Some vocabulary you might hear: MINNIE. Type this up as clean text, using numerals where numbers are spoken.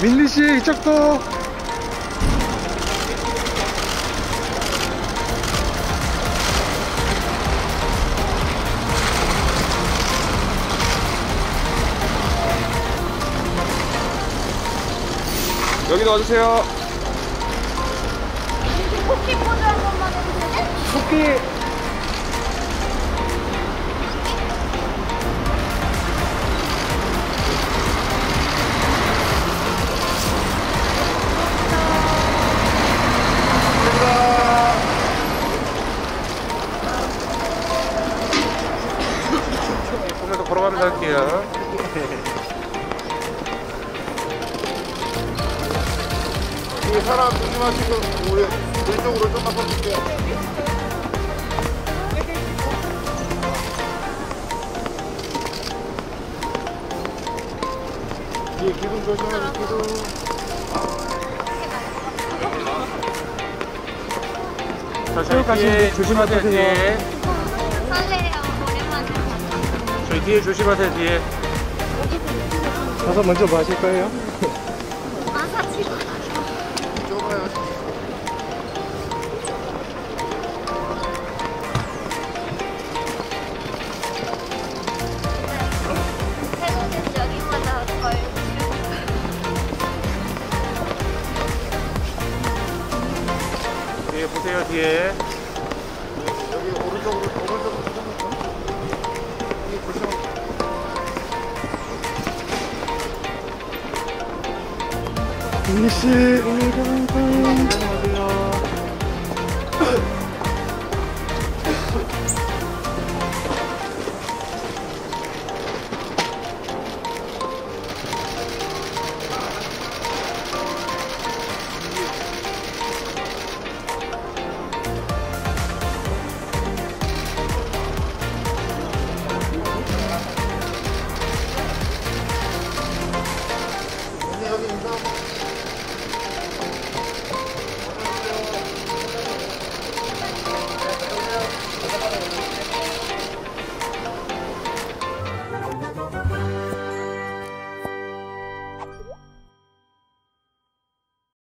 민니씨 이쪽도 여기도 와주세요. 토끼 포즈 한 번만 해주세요. 토끼 걸어가면서 할게요. 이 사람 조심하시고 우리 쪽으로 좀만 서주세요. 이 기둥 조심하세요. 기둥. 자, 여기까지 조심하세요. 설레요. 저희 뒤에 조심하세요, 뒤에. 가서 먼저 뭐 하실 거예요? 아, 사치고 좁아요. 새로는 여기마다 걸 지르고. 뒤에 보세요, 뒤에. 여기 오른쪽으로. 민니씨